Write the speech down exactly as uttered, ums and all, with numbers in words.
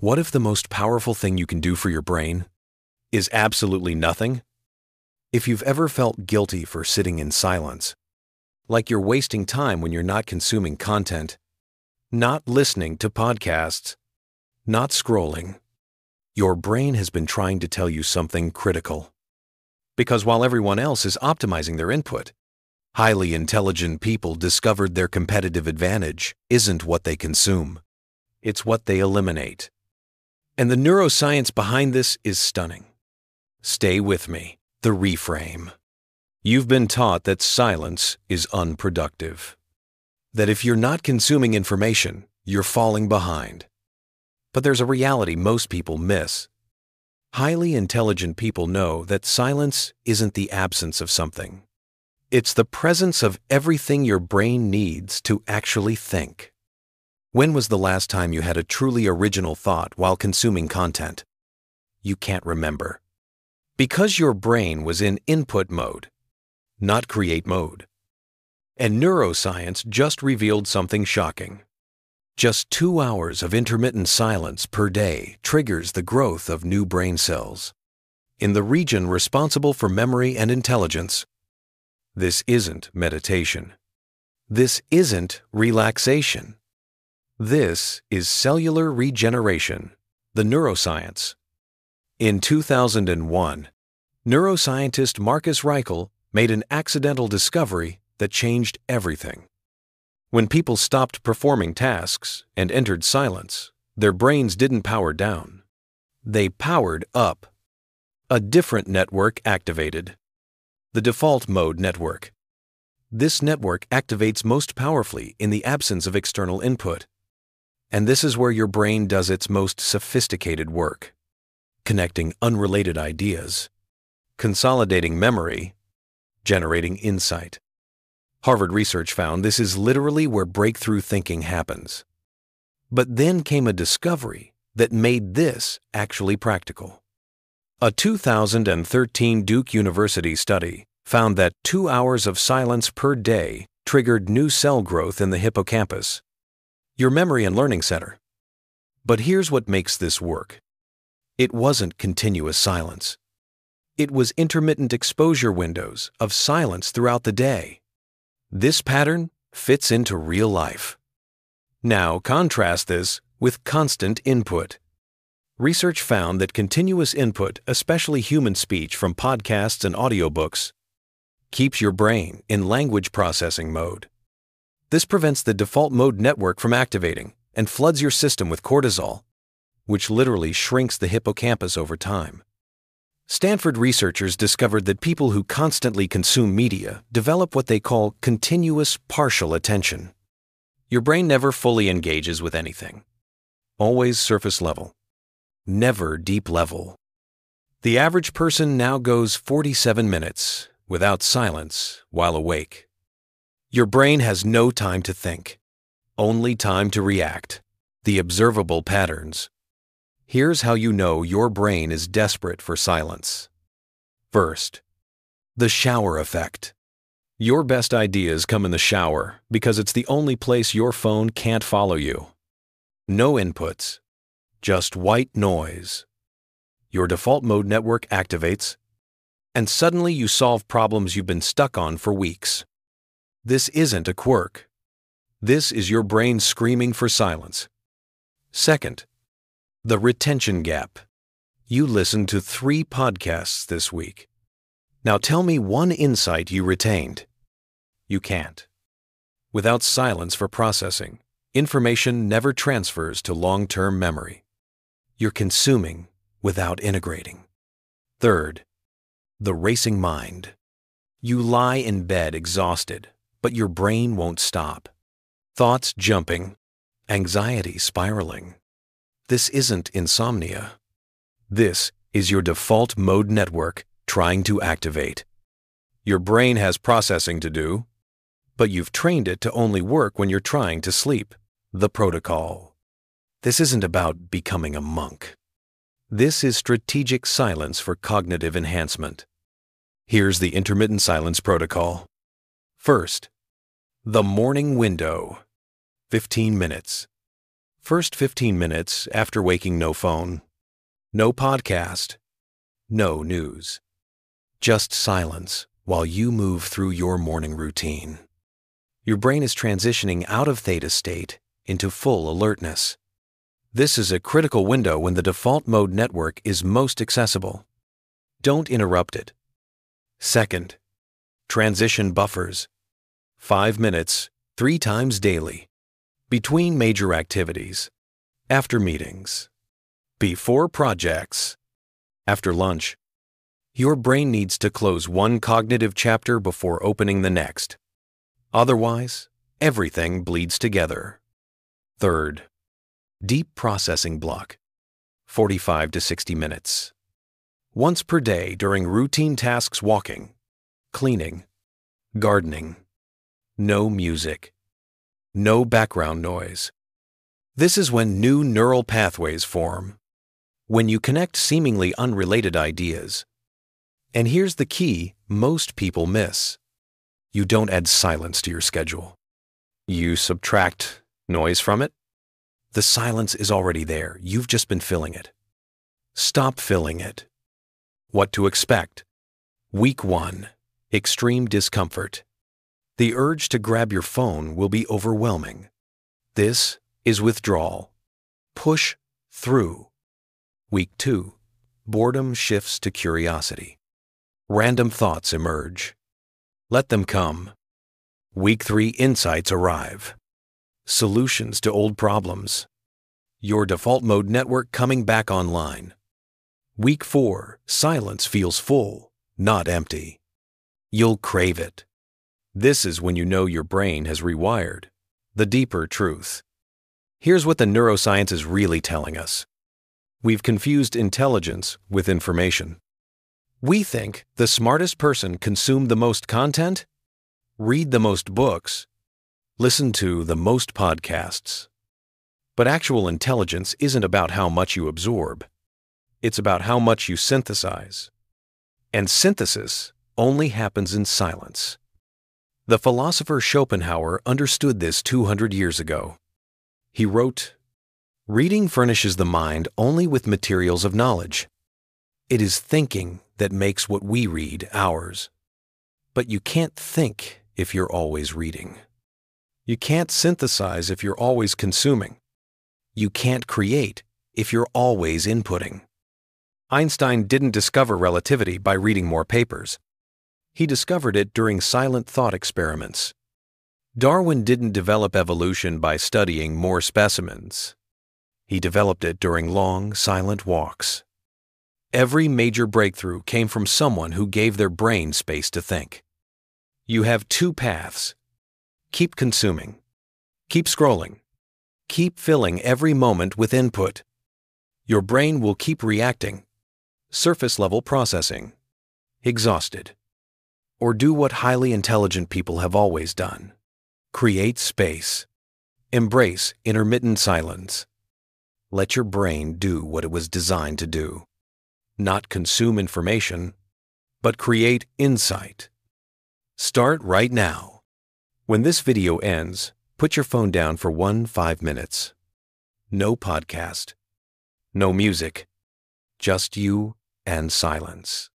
What if the most powerful thing you can do for your brain is absolutely nothing? If you've ever felt guilty for sitting in silence, like you're wasting time when you're not consuming content, not listening to podcasts, not scrolling, your brain has been trying to tell you something critical. Because while everyone else is optimizing their input, highly intelligent people discovered their competitive advantage isn't what they consume, it's what they eliminate. And the neuroscience behind this is stunning. Stay with me. The reframe. You've been taught that silence is unproductive. That if you're not consuming information, you're falling behind. But there's a reality most people miss. Highly intelligent people know that silence isn't the absence of something. It's the presence of everything your brain needs to actually think. When was the last time you had a truly original thought while consuming content? You can't remember. Because your brain was in input mode, not create mode. And neuroscience just revealed something shocking. Just two hours of intermittent silence per day triggers the growth of new brain cells in the region responsible for memory and intelligence. This isn't meditation. This isn't relaxation. This is cellular regeneration, the neuroscience. In two thousand one, neuroscientist Marcus Raichle made an accidental discovery that changed everything. When people stopped performing tasks and entered silence, their brains didn't power down. They powered up. A different network activated. The default mode network. This network activates most powerfully in the absence of external input. And this is where your brain does its most sophisticated work. Connecting unrelated ideas, consolidating memory, generating insight. Harvard research found this is literally where breakthrough thinking happens. But then came a discovery that made this actually practical. A two thousand thirteen Duke University study found that two hours of silence per day triggered new cell growth in the hippocampus, your memory and learning center. But here's what makes this work. It wasn't continuous silence. It was intermittent exposure windows of silence throughout the day. This pattern fits into real life. Now contrast this with constant input. Research found that continuous input, especially human speech from podcasts and audiobooks, keeps your brain in language processing mode. This prevents the default mode network from activating and floods your system with cortisol, which literally shrinks the hippocampus over time. Stanford researchers discovered that people who constantly consume media develop what they call continuous partial attention. Your brain never fully engages with anything. Always surface level. Never deep level. The average person now goes forty-seven minutes without silence while awake. Your brain has no time to think, only time to react. The observable patterns. Here's how you know your brain is desperate for silence. First, the shower effect. Your best ideas come in the shower because it's the only place your phone can't follow you. No inputs, just white noise. Your default mode network activates, and suddenly you solve problems you've been stuck on for weeks. This isn't a quirk. This is your brain screaming for silence. Second, the retention gap. You listened to three podcasts this week. Now tell me one insight you retained. You can't. Without silence for processing, information never transfers to long-term memory. You're consuming without integrating. Third, the racing mind. You lie in bed exhausted, but your brain won't stop. Thoughts jumping, anxiety spiraling. This isn't insomnia. This is your default mode network trying to activate. Your brain has processing to do, but you've trained it to only work when you're trying to sleep. The protocol. This isn't about becoming a monk. This is strategic silence for cognitive enhancement. Here's the intermittent silence protocol. First, the morning window, fifteen minutes. First fifteen minutes after waking, no phone, no podcast, no news. Just silence while you move through your morning routine. Your brain is transitioning out of theta state into full alertness. This is a critical window when the default mode network is most accessible. Don't interrupt it. Second, transition buffers. Five minutes, three times daily. Between major activities, after meetings, before projects, after lunch. Your brain needs to close one cognitive chapter before opening the next. Otherwise, everything bleeds together. Third, deep processing block, forty-five to sixty minutes. Once per day during routine tasks: walking, cleaning, gardening. No music, no background noise. This is when new neural pathways form, when you connect seemingly unrelated ideas. And here's the key most people miss. You don't add silence to your schedule. You subtract noise from it. The silence is already there. You've just been filling it. Stop filling it. What to expect. Week one, extreme discomfort. The urge to grab your phone will be overwhelming. This is withdrawal. Push through. Week two, boredom shifts to curiosity. Random thoughts emerge. Let them come. Week three, insights arrive. Solutions to old problems. Your default mode network coming back online. Week four, silence feels full, not empty. You'll crave it. This is when you know your brain has rewired. The deeper truth. Here's what the neuroscience is really telling us. We've confused intelligence with information. We think the smartest person consumed the most content, read the most books, listen to the most podcasts. But actual intelligence isn't about how much you absorb. It's about how much you synthesize. And synthesis only happens in silence. The philosopher Schopenhauer understood this two hundred years ago. He wrote, "Reading furnishes the mind only with materials of knowledge. It is thinking that makes what we read ours. But you can't think if you're always reading. You can't synthesize if you're always consuming. You can't create if you're always inputting." Einstein didn't discover relativity by reading more papers. He discovered it during silent thought experiments. Darwin didn't develop evolution by studying more specimens. He developed it during long, silent walks. Every major breakthrough came from someone who gave their brain space to think. You have two paths. Keep consuming. Keep scrolling. Keep filling every moment with input. Your brain will keep reacting. Surface-level processing. Exhausted. Or do what highly intelligent people have always done. Create space. Embrace intermittent silence. Let your brain do what it was designed to do. Not consume information, but create insight. Start right now. When this video ends, put your phone down for one five minutes. No podcast, no music, just you and silence.